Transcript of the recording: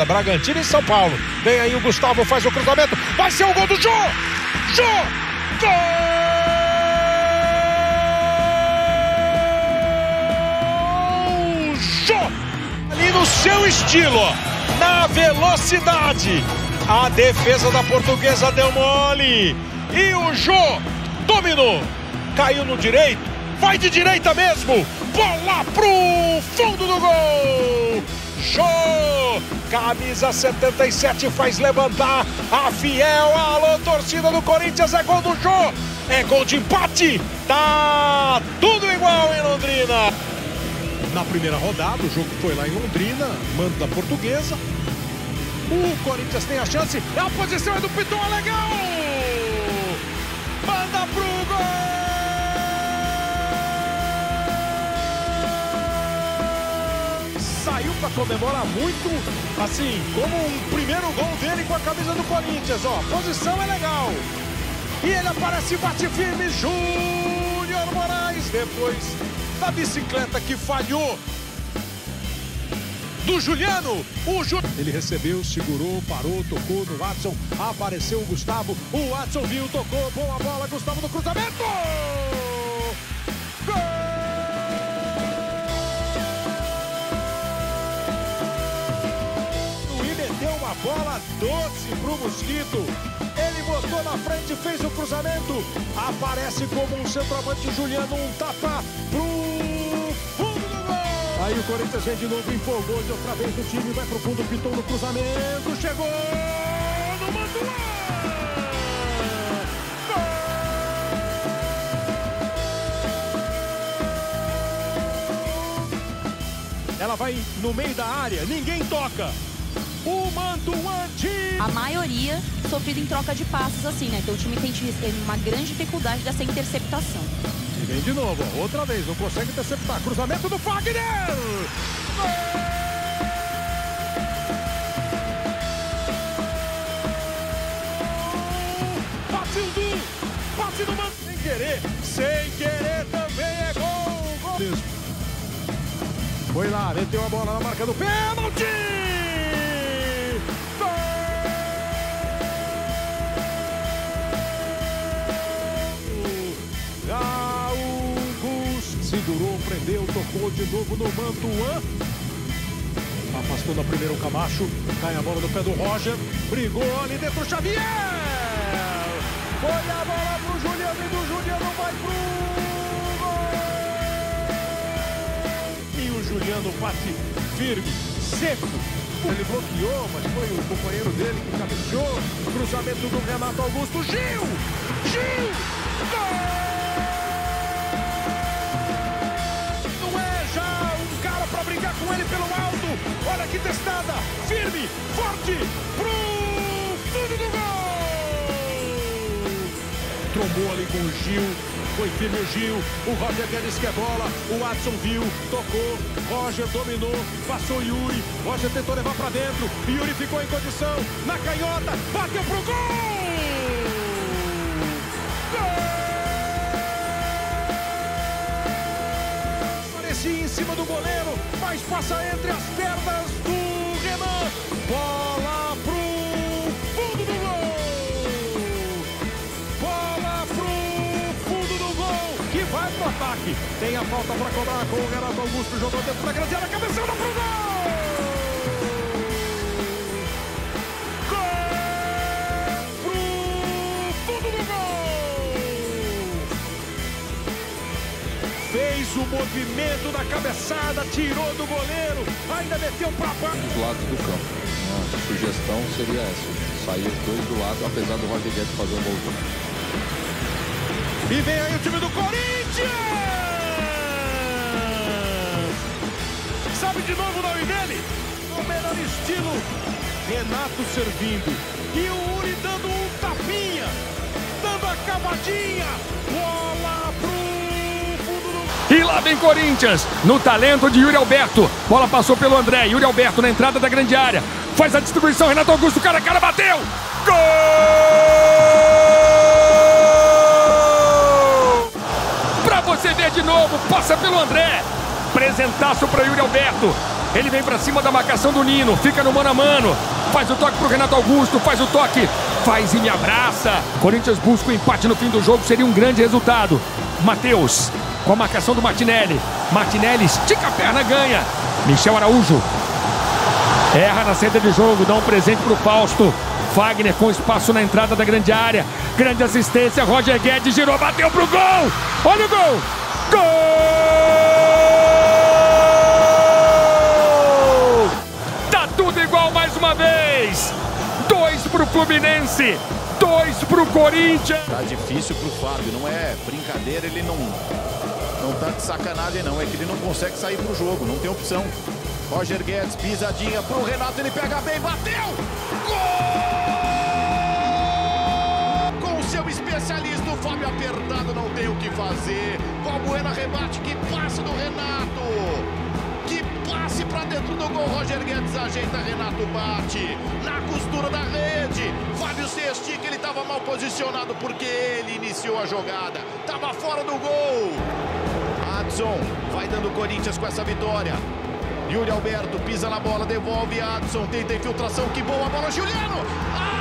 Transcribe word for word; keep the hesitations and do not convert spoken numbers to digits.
rodada, Bragantino e São Paulo. Vem aí o Gustavo, faz o cruzamento, vai ser o gol do Jô! Jô! Gol! Ali no seu estilo, na velocidade, a defesa da Portuguesa deu mole e o Jô dominou, caiu no direito, vai de direita mesmo, bola pro fundo do gol, Jô, camisa setenta e sete faz levantar a fiel, alô torcida do Corinthians, é gol do Jô, é gol de empate, tá tudo igual em Londrina. Na primeira rodada, o jogo foi lá em Londrina, mando da Portuguesa. O Corinthians tem a chance, a posição é do Pitão, é legal! Manda pro gol! Saiu pra comemorar muito, assim, como um primeiro gol dele com a camisa do Corinthians, ó. A posição é legal. E ele aparece, bate firme, Júnior Moraes, depois... da bicicleta que falhou do Giuliano, o Jô... Ele recebeu, segurou, parou, tocou no Watson, apareceu o Gustavo, o Watson viu, tocou, boa bola, Gustavo no cruzamento! Gol! E meteu uma bola doce pro Mosquito. Ele botou na frente, fez o cruzamento, aparece como um centroavante Giuliano, um tapa pro fundo do gol! Aí o Corinthians vem de novo, empolgou de outra vez o time, vai pro fundo, Pitão no cruzamento, chegou no Mantuan! Ela vai no meio da área, ninguém toca! O Mantuan de... A maioria sofrida em troca de passes assim, né? Então o time tem uma grande dificuldade dessa interceptação. E vem de novo, ó, outra vez, não consegue interceptar. Cruzamento do Fagner! Gol! Passe do Gil! Passe do Mantuan! Sem querer! Sem querer também é gol! Gol! Foi lá, meteu a bola na marca do pênalti! Segurou, prendeu, tocou de novo no Mantuan. Afastou na primeira o Camacho. Cai a bola no pé do Roger. Brigou ali dentro o Xavier. Foi a bola pro Giuliano e do Giuliano vai pro gol. E o Giuliano bate firme, seco. Ele bloqueou, mas foi o companheiro dele que cabeceou. Cruzamento do Renato Augusto. Gil! Gil! Gol! Com ele pelo alto, olha que testada, firme, forte, pro fundo do gol! Trombou ali com o Gil, foi firme o Gil, o Roger Guedes quer bola, o Adson viu, tocou, Roger dominou, passou o Yuri, Roger tentou levar pra dentro, Yuri ficou em condição, na canhota, bateu pro gol! Em cima do goleiro, mas passa entre as pernas do Renan, bola pro fundo do gol, bola pro fundo do gol, que vai pro ataque, tem a falta pra cobrar com o Renato Augusto, jogou dentro da grande área, cabeceou pro gol, gol pro fundo do gol. Fez o movimento da cabeçada, tirou do goleiro, ainda meteu pra baixo. Dos lados do campo. A sugestão seria essa, sair os dois do lado, apesar do Roger Guedes fazer um gol. E vem aí o time do Corinthians! Sabe de novo o nome dele? O melhor estilo, Renato servindo. E o Uri dando um tapinha, dando a cavadinha, bola pro... E lá vem Corinthians, no talento de Yuri Alberto. Bola passou pelo André, Yuri Alberto na entrada da grande área. Faz a distribuição, Renato Augusto, cara a cara, bateu! Gol! Pra você ver de novo, passa pelo André. Presentaço pra Yuri Alberto. Ele vem pra cima da marcação do Nino, fica no mano a mano. Faz o toque pro Renato Augusto, faz o toque, faz e me abraça. Corinthians busca o empate no fim do jogo, seria um grande resultado. Matheus, com a marcação do Martinelli. Martinelli estica a perna, ganha. Michel Araújo erra na saída de jogo, dá um presente pro Fausto. Fagner com espaço na entrada da grande área. Grande assistência, Roger Guedes girou, bateu pro gol. Olha o gol! Gol! Tá tudo igual mais uma vez. Dois pro Fluminense, dois pro Corinthians. Tá difícil pro Fábio, não é brincadeira, ele não, não tá de sacanagem não. É que ele não consegue sair pro jogo, não tem opção. Roger Guedes, pisadinha pro Renato, ele pega bem, bateu! Gol! Com o seu especialista, o Fábio apertado, não tem o que fazer. Como era rebate, que passe do Renato! Que passe pra dentro do gol, Roger Guedes ajeita, Renato bate. Na costura da rede, Fábio Cestique, ele tava mal posicionado porque ele iniciou a jogada. Tava fora do gol! Adson vai dando o Corinthians com essa vitória. Yuri Alberto pisa na bola, devolve a Adson, tenta infiltração, que boa bola, Giuliano! Ah!